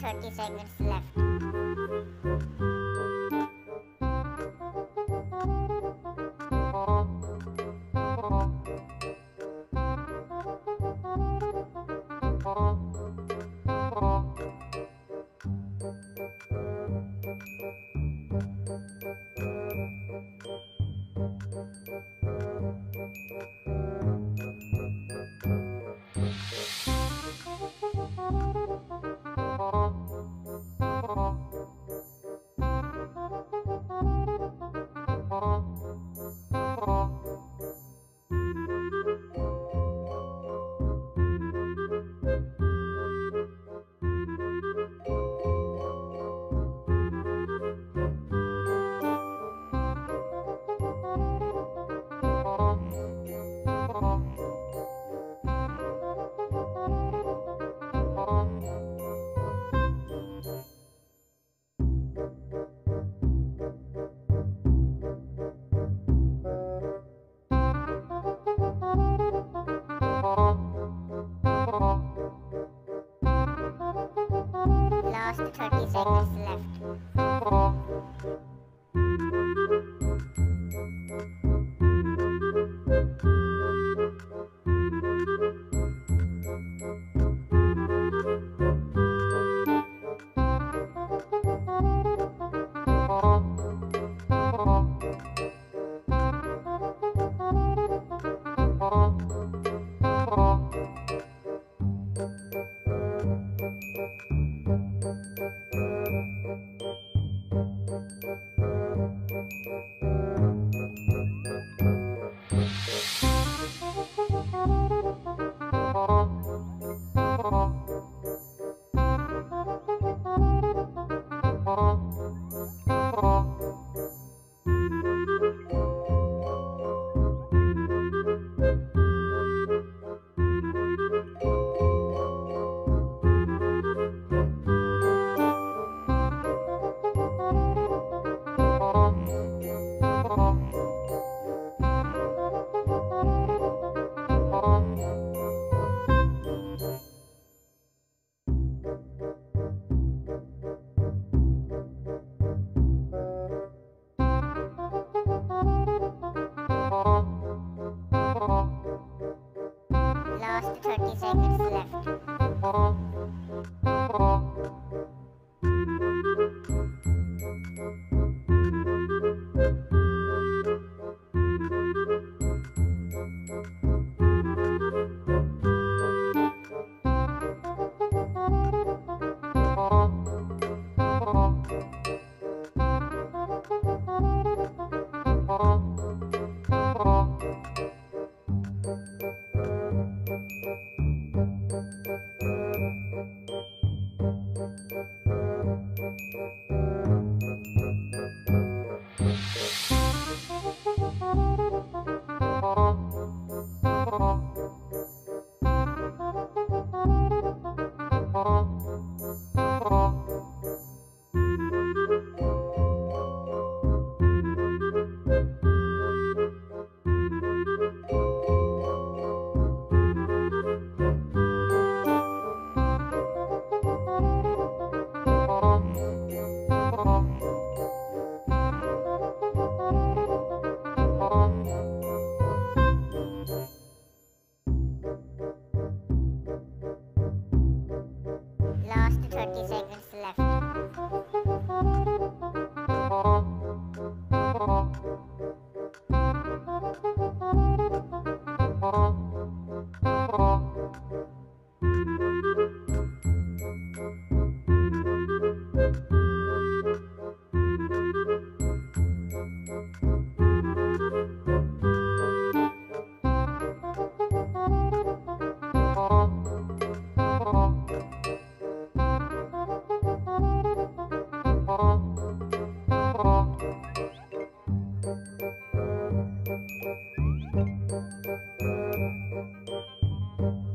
20 seconds left. Last 30 seconds left. Last 30 seconds left. Last 30 seconds left.